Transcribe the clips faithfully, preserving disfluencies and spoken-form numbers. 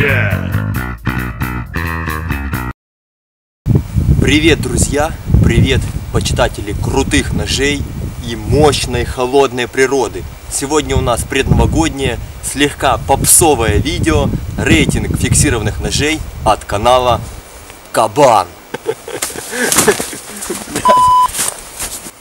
Yeah. Привет, друзья! Привет, почитатели крутых ножей и мощной холодной природы! Сегодня у нас предновогоднее, слегка попсовое видео, рейтинг фиксированных ножей от канала Кабан.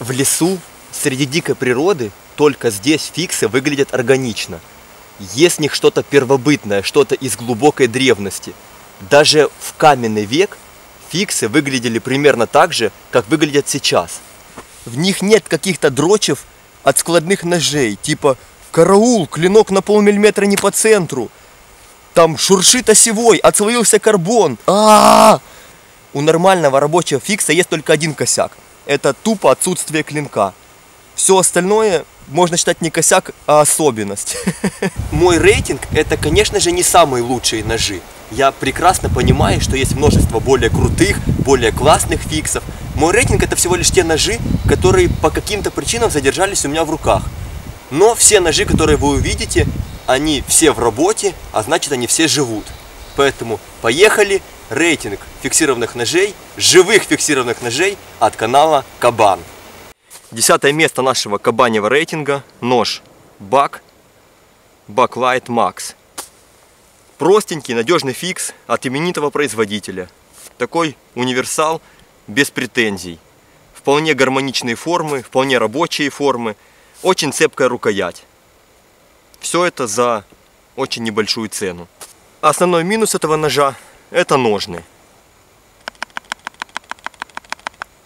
В лесу, среди дикой природы, только здесь фиксы выглядят органично. Есть в них что-то первобытное, что-то из глубокой древности. Даже в каменный век фиксы выглядели примерно так же, как выглядят сейчас. В них нет каких-то дрочев от складных ножей, типа «караул, клинок на полмиллиметра не по центру», там «шуршит осевой, отслоился карбон». А-а-а! У нормального рабочего фикса есть только один косяк. Это тупо отсутствие клинка. Все остальное можно считать не косяк, а особенность. Мой рейтинг — это, конечно же, не самые лучшие ножи. Я прекрасно понимаю, что есть множество более крутых, более классных фиксов. Мой рейтинг — это всего лишь те ножи, которые по каким-то причинам задержались у меня в руках. Но все ножи, которые вы увидите, они все в работе, а значит, они все живут. Поэтому поехали. Рейтинг фиксированных ножей, живых фиксированных ножей от канала Кабан. Десятое место нашего кабаньего рейтинга — нож Buck Light Max. Простенький, надежный фикс от именитого производителя. Такой универсал без претензий. Вполне гармоничные формы, вполне рабочие формы, очень цепкая рукоять. Все это за очень небольшую цену. Основной минус этого ножа — это ножны.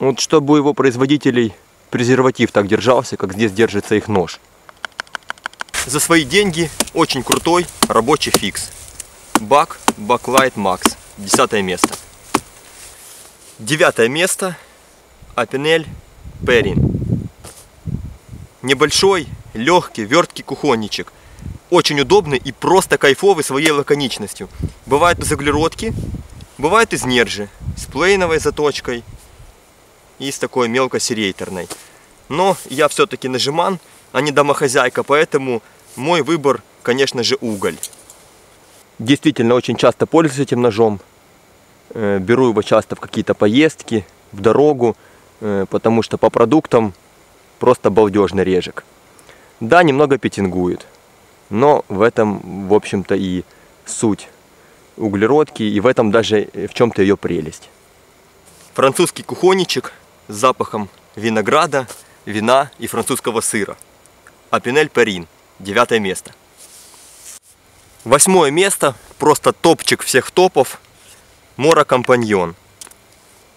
Вот чтобы у его производителей презерватив так держался, как здесь держится их нож. За свои деньги очень крутой рабочий фикс. Buck Light Max. Десятое место. Девятое место. Opinel Perrin. Небольшой, легкий, верткий кухонничек. Очень удобный и просто кайфовый своей лаконичностью. Бывает из углеродки, бывает из нержи, с плейновой заточкой и с такой мелкосерейтерной. Но я все-таки нажиман, а не домохозяйка, поэтому мой выбор, конечно же, уголь. Действительно, очень часто пользуюсь этим ножом. Беру его часто в какие-то поездки, в дорогу, потому что по продуктам просто балдежный режек. Да, немного петингует. Но в этом, в общем-то, и суть углеродки, и в этом даже в чем-то ее прелесть. Французский кухонничек с запахом винограда, вина и французского сыра. Opinel Perrin. Девятое место. Восьмое место. Просто топчик всех топов. Mora Companion.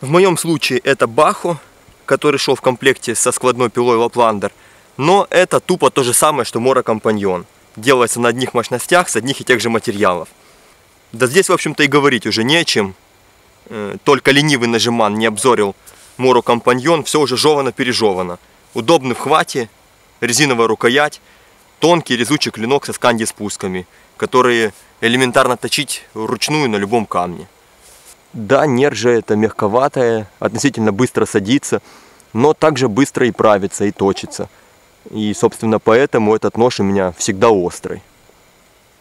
В моем случае это Бахо, который шел в комплекте со складной пилой Лапландер. Но это тупо то же самое, что Mora Companion. Делается на одних мощностях, с одних и тех же материалов. Да здесь, в общем-то, и говорить уже не о чем. Только ленивый нажиман не обзорил Mora Companion, все уже жевано-пережевано. Удобный в хвате, резиновая рукоять, тонкий резучий клинок со сканди-спусками, которые элементарно точить вручную на любом камне. Да, нержа это мягковатая, относительно быстро садится, но также быстро и правится, и точится. И, собственно, поэтому этот нож у меня всегда острый.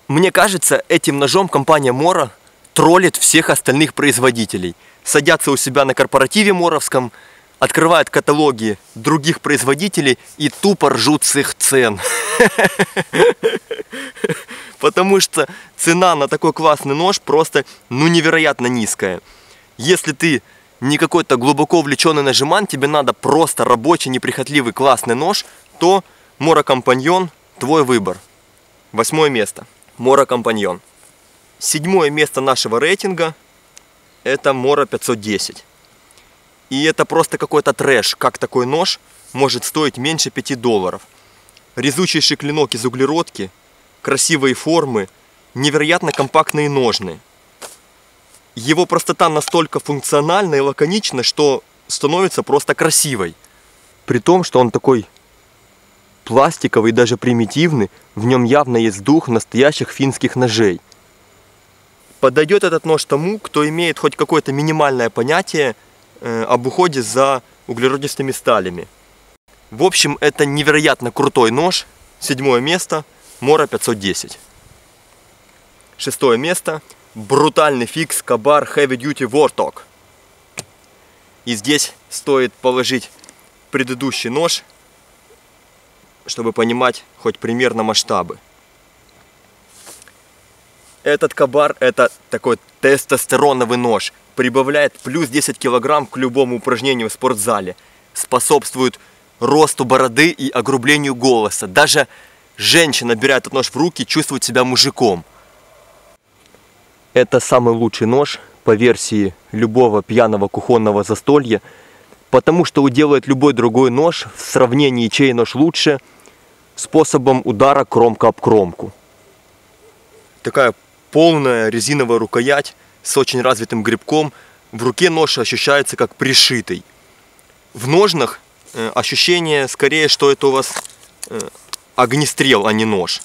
Мне кажется, этим ножом компания Mora троллит всех остальных производителей. Садятся у себя на корпоративе моровском, открывают каталоги других производителей и тупо ржут с их цен. Потому что цена на такой классный нож просто, ну, невероятно низкая. Если ты не какой-то глубоко увлеченный нажиман, тебе надо просто рабочий, неприхотливый, классный нож, то Mora Companion твой выбор. Восьмое место. Mora Companion. Седьмое место нашего рейтинга — это Mora пятьсот десять. И это просто какой-то трэш, как такой нож может стоить меньше пяти долларов. Резучий клинок из углеродки, красивые формы, невероятно компактные ножны. Его простота настолько функциональна и лаконична, что становится просто красивой. При том, что он такой пластиковый, даже примитивный, в нем явно есть дух настоящих финских ножей. Подойдет этот нож тому, кто имеет хоть какое-то минимальное понятие э, об уходе за углеродистыми сталями. В общем, это невероятно крутой нож. Седьмое место. Mora пятьсот десять. Шестое место. брутальный фикс Ka-Bar Heavy-Duty Warthog. И здесь стоит положить предыдущий нож, чтобы понимать хоть примерно масштабы. Этот Ka-Bar — это такой тестостероновый нож. Прибавляет плюс десять килограмм к любому упражнению в спортзале. Способствует росту бороды и огрублению голоса. Даже женщина, беря этот нож в руки, чувствует себя мужиком. Это самый лучший нож по версии любого пьяного кухонного застолья, потому что уделает любой другой нож в сравнении, чей нож лучше, способом удара кромка об кромку. Такая полная резиновая рукоять с очень развитым грибком. В руке нож ощущается как пришитый. В ножнах ощущение скорее, что это у вас огнестрел, а не нож.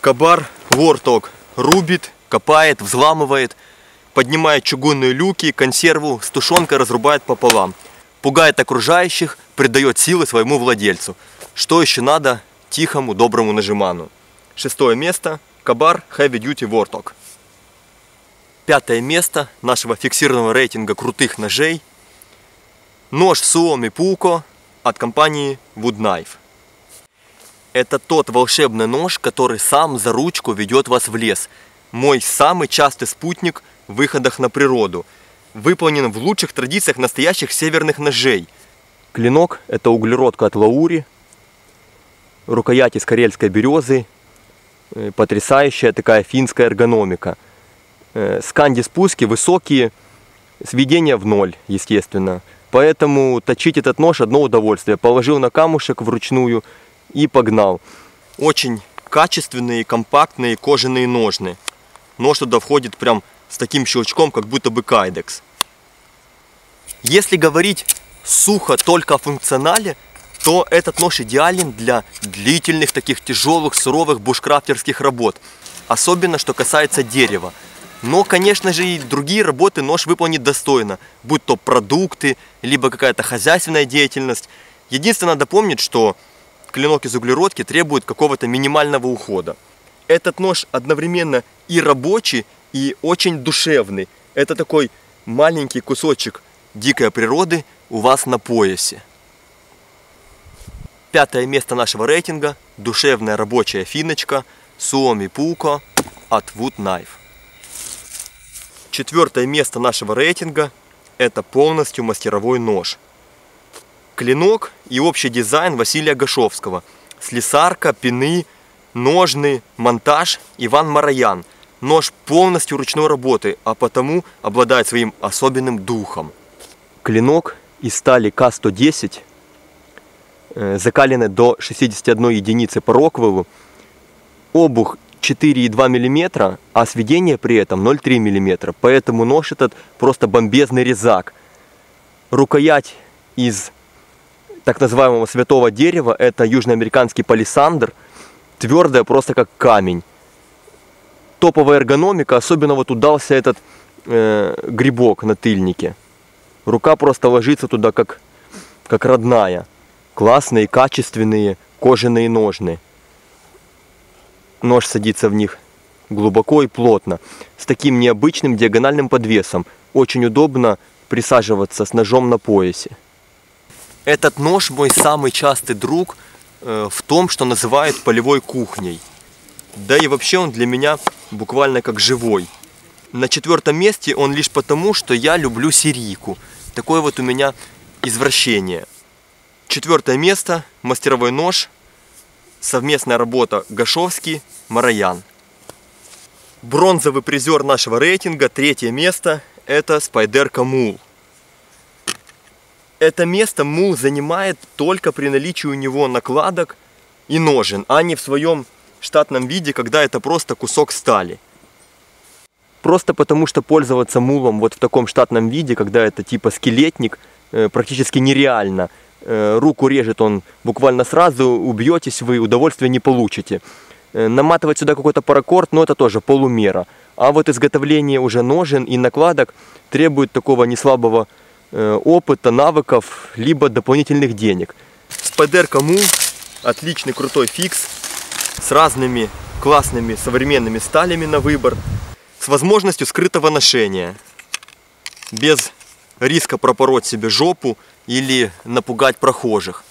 Ka-Bar Warthog рубит, копает, взламывает, поднимает чугунные люки, консерву с тушенкой разрубает пополам. Пугает окружающих, придает силы своему владельцу. Что еще надо тихому, доброму нажиману? Шестое место — Ka-Bar Heavy Duty Warthog. Пятое место нашего фиксированного рейтинга крутых ножей — нож Suomi Puko от компании Woodknife. Это тот волшебный нож, который сам за ручку ведет вас в лес. Мой самый частый спутник в выходах на природу. Выполнен в лучших традициях настоящих северных ножей. Клинок — это углеродка от лаури, рукоять из карельской березы, потрясающая такая финская эргономика. Сканди-спуски высокие, сведения в ноль, естественно. Поэтому точить этот нож одно удовольствие. Положил на камушек вручную и погнал. Очень качественные, компактные кожаные ножны. Нож туда входит прям с таким щелчком, как будто бы кайдекс. Если говорить сухо только о функционале, то этот нож идеален для длительных, таких тяжелых, суровых бушкрафтерских работ. Особенно, что касается дерева. Но, конечно же, и другие работы нож выполнит достойно. Будь то продукты, либо какая-то хозяйственная деятельность. Единственное, надо помнить, что клинок из углеродки требует какого-то минимального ухода. Этот нож одновременно и рабочий, и очень душевный. Это такой маленький кусочек дикой природы у вас на поясе. Пятое место нашего рейтинга — душевная рабочая финочка Suomi Puko от Woodknife. Четвертое место нашего рейтинга — это полностью мастеровой нож. Клинок и общий дизайн Василия Гашовского. Слесарка, пины, ножны, монтаж — Иван Мараян. Нож полностью ручной работы, а потому обладает своим особенным духом. Клинок из стали Ка сто десять, закалены до шестидесяти одной единицы по Роквеллу, обух четыре и две десятых миллиметра, а сведение при этом ноль и три миллиметра, поэтому нож этот просто бомбезный резак. Рукоять из так называемого святого дерева, это южноамериканский палисандр, твердая просто как камень. Топовая эргономика, особенно вот удался этот э, грибок на тыльнике. Рука просто ложится туда как, как родная. Классные, качественные кожаные ножны. Нож садится в них глубоко и плотно, с таким необычным диагональным подвесом. Очень удобно присаживаться с ножом на поясе. Этот нож мой самый частый друг э, в том, что называют полевой кухней. Да и вообще он для меня буквально как живой. На четвертом месте он лишь потому, что я люблю серийку. Такое вот у меня извращение. Четвертое место — мастеровой нож, совместная работа Гашовский, Мараян. Бронзовый призер нашего рейтинга, третье место, это Spyderco Mule. Это место Mule занимает только при наличии у него накладок и ножен, а не в своем штатном виде, когда это просто кусок стали. Просто потому, что пользоваться мулом вот в таком штатном виде, когда это типа скелетник, практически нереально. Руку режет он буквально сразу, убьетесь вы, удовольствия не получите. Наматывать сюда какой-то паракорд, но это тоже полумера. А вот изготовление уже ножен и накладок требует такого неслабого опыта, навыков, либо дополнительных денег. Spyderco Mule — отличный крутой фикс. с разными классными современными сталями на выбор, с возможностью скрытого ношения, без риска пропороть себе жопу или напугать прохожих.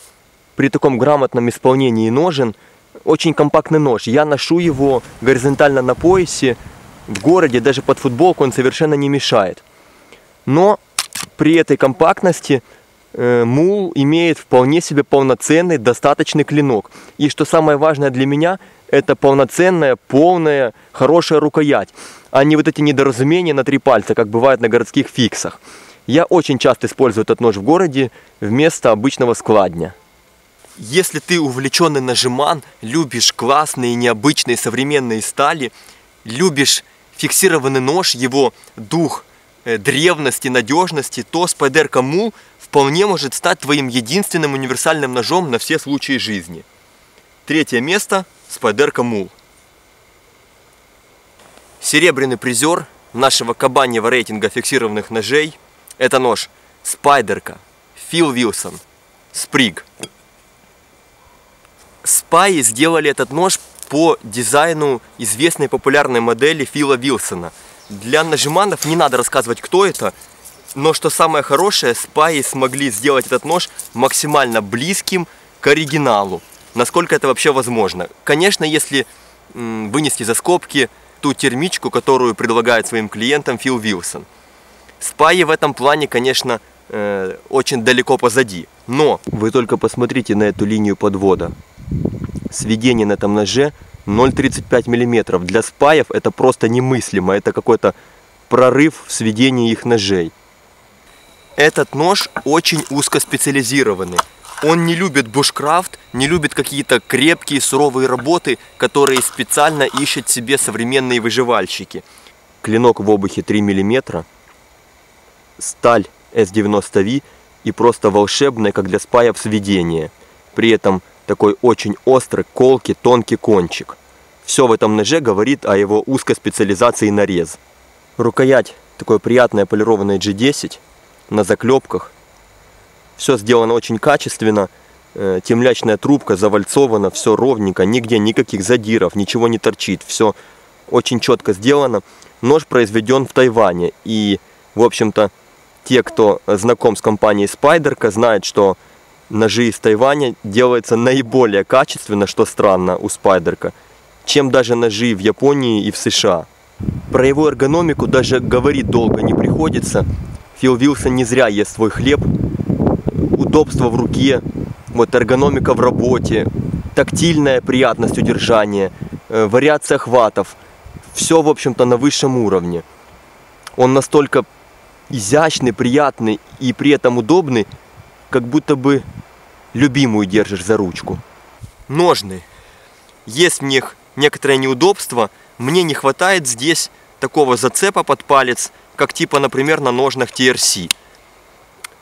При таком грамотном исполнении ножен очень компактный нож. Я ношу его горизонтально на поясе, в городе, даже под футболку он совершенно не мешает. Но при этой компактности мул имеет вполне себе полноценный, достаточный клинок. И что самое важное для меня, это полноценная, полная, хорошая рукоять, а не вот эти недоразумения на три пальца, как бывает на городских фиксах. Я очень часто использую этот нож в городе вместо обычного складня. Если ты увлеченный ножеман, любишь классные, необычные, современные стали, любишь фиксированный нож, его дух древности, надежности, то Spyderco Mule вполне может стать твоим единственным универсальным ножом на все случаи жизни. Третье место – Spyderco Mule. Серебряный призер нашего кабаньего рейтинга фиксированных ножей – это нож Spyderco Phil Wilson Sprig. Спаи сделали этот нож по дизайну известной популярной модели Фила Вилсона. Для ножеманов не надо рассказывать, кто это, но что самое хорошее, спаи смогли сделать этот нож максимально близким к оригиналу, насколько это вообще возможно. Конечно, если вынести за скобки ту термичку, которую предлагает своим клиентам Фил Вилсон. Спаи в этом плане, конечно, э, очень далеко позади, но вы только посмотрите на эту линию подвода. Сведение на этом ноже ноль тридцать пять миллиметров. Для спаев это просто немыслимо. Это какой-то прорыв в сведении их ножей. Этот нож очень узкоспециализированный. Он не любит бушкрафт, не любит какие-то крепкие суровые работы, которые специально ищут себе современные выживальщики. Клинок в обухе три миллиметра. Сталь эс девяносто ви и просто волшебное, как для спаев, сведение. При этом такой очень острый, колкий, тонкий кончик. Все в этом ноже говорит о его узкой специализации нарез. Рукоять такой приятная, полированная джи десять на заклепках. Все сделано очень качественно. Темлячная трубка завальцована, все ровненько, нигде никаких задиров, ничего не торчит. Все очень четко сделано. Нож произведен в Тайване. И, в общем-то, те, кто знаком с компанией Spyderco, знают, что ножи из Тайваня делаются наиболее качественно, что странно у Spyderco, чем даже ножи в Японии и в США. Про его эргономику даже говорить долго не приходится. Фил Вилсон не зря ест свой хлеб. Удобство в руке, вот эргономика в работе, тактильная приятность удержания, вариация хватов. Все, в общем-то, на высшем уровне. Он настолько изящный, приятный и при этом удобный, как будто бы любимую держишь за ручку. Ножны. Есть в них некоторое неудобство. Мне не хватает здесь такого зацепа под палец, как типа, например, на ножнах ти эр си.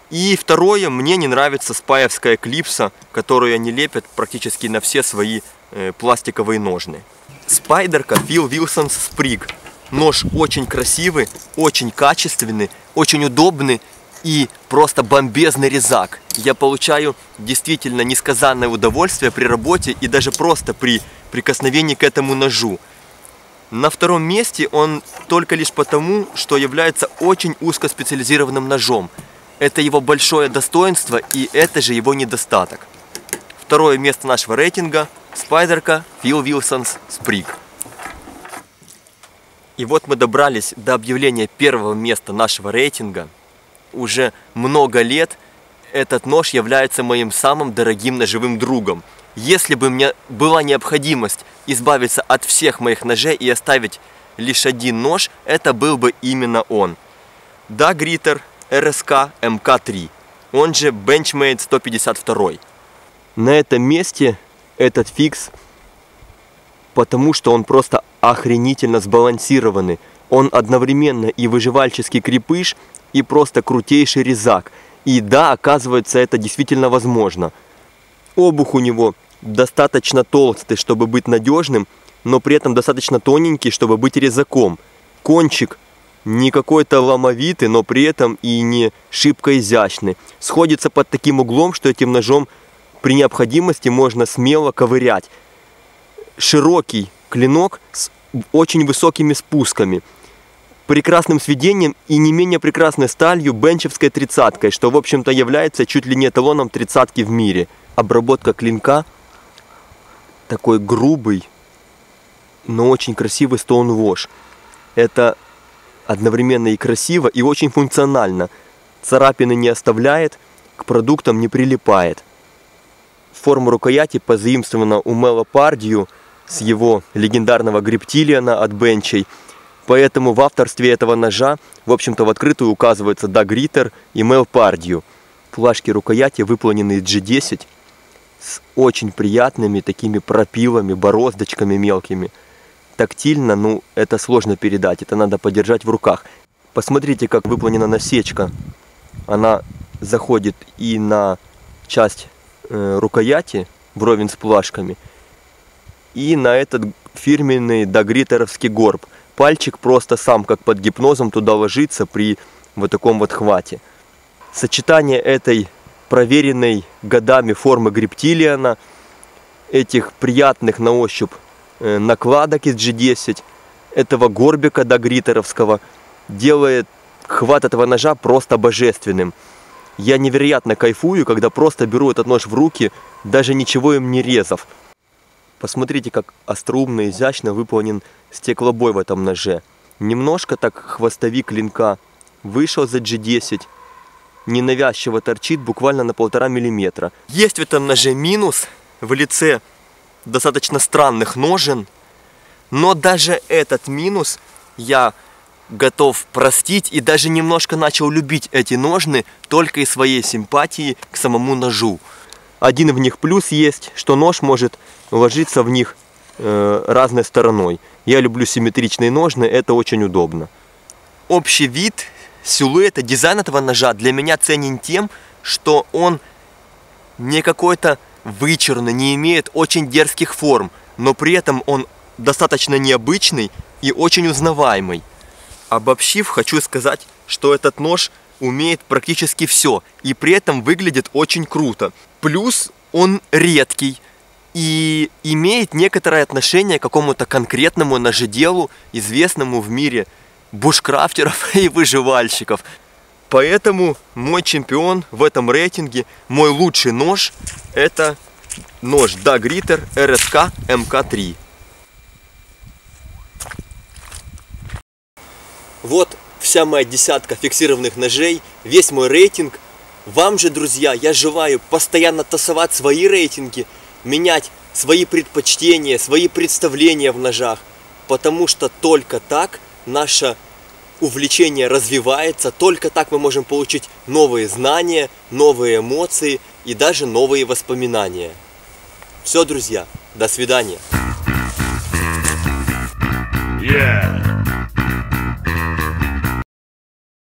И второе, мне не нравится спаевская клипса, которую они лепят практически на все свои э, пластиковые ножны. Spyderco Phil Wilson Sprig. Нож очень красивый, очень качественный, очень удобный и просто бомбезный резак. Я получаю действительно несказанное удовольствие при работе и даже просто при прикосновении к этому ножу. На втором месте он только лишь потому, что является очень узкоспециализированным ножом. Это его большое достоинство и это же его недостаток. Второе место нашего рейтинга – Spyderco Phil Wilson Sprig. И вот мы добрались до объявления первого места нашего рейтинга. Уже много лет этот нож является моим самым дорогим ножевым другом. Если бы мне была необходимость избавиться от всех моих ножей и оставить лишь один нож, это был бы именно он. Doug Ritter эр эс ка эм ка три, он же Benchmade сто пятьдесят два. На этом месте этот фикс, потому что он просто охренительно сбалансированный. Он одновременно и выживальческий крепыш, и просто крутейший резак. И да, оказывается, это действительно возможно. Обух у него достаточно толстый, чтобы быть надежным, но при этом достаточно тоненький, чтобы быть резаком. Кончик не какой-то ломовитый, но при этом и не шибко изящный. Сходится под таким углом, что этим ножом при необходимости можно смело ковырять. широкий клинок с очень высокими спусками, прекрасным сведением и не менее прекрасной сталью бенчевской тридцаткой, что, в общем-то, является чуть ли не эталоном тридцатки в мире. Обработка клинка, такой грубый, но очень красивый стоунвош. Это одновременно и красиво, и очень функционально. Царапины не оставляет, к продуктам не прилипает. Форма рукояти позаимствована у Мела Пардью с его легендарного Гриптилиана от Бенчей. Поэтому в авторстве этого ножа, в общем-то, в открытую указываются Даг Риттер и Мел Пардью. Плашки рукояти выполнены из джи десять с очень приятными такими пропилами, бороздочками мелкими. Тактильно, ну, это сложно передать, это надо подержать в руках. Посмотрите, как выполнена насечка. Она заходит и на часть э, рукояти, вровень с плашками, и на этот фирменный дагриттеровский горб. Пальчик просто сам, как под гипнозом, туда ложится при вот таком вот хвате. Сочетание этой проверенной годами формы Гриптилиана, этих приятных на ощупь накладок из джи десять, этого горбика дагриттеровского, делает хват этого ножа просто божественным. Я невероятно кайфую, когда просто беру этот нож в руки, даже ничего им не резав. Посмотрите, как остроумно и изящно выполнен стеклобой в этом ноже. Немножко так хвостовик клинка вышел за джи десять, ненавязчиво торчит буквально на полтора миллиметра. Есть в этом ноже минус в лице достаточно странных ножен, но даже этот минус я готов простить и даже немножко начал любить эти ножны только из своей симпатии к самому ножу. Один в них плюс есть, что нож может ложиться в них э, разной стороной. Я люблю симметричные ножны, это очень удобно. Общий вид, силуэт и дизайн этого ножа для меня ценен тем, что он не какой-то вычурный, не имеет очень дерзких форм, но при этом он достаточно необычный и очень узнаваемый. Обобщив, хочу сказать, что этот нож умеет практически все и при этом выглядит очень круто. Плюс он редкий и имеет некоторое отношение к какому-то конкретному ножеделу, известному в мире бушкрафтеров и выживальщиков. Поэтому мой чемпион в этом рейтинге, мой лучший нож, это нож Doug Ritter эр эс ка эм ка три. Вот вся моя десятка фиксированных ножей, весь мой рейтинг. Вам же, друзья, я желаю постоянно тасовать свои рейтинги, менять свои предпочтения, свои представления в ножах, потому что только так наше увлечение развивается, только так мы можем получить новые знания, новые эмоции и даже новые воспоминания. Все, друзья, до свидания. Yeah.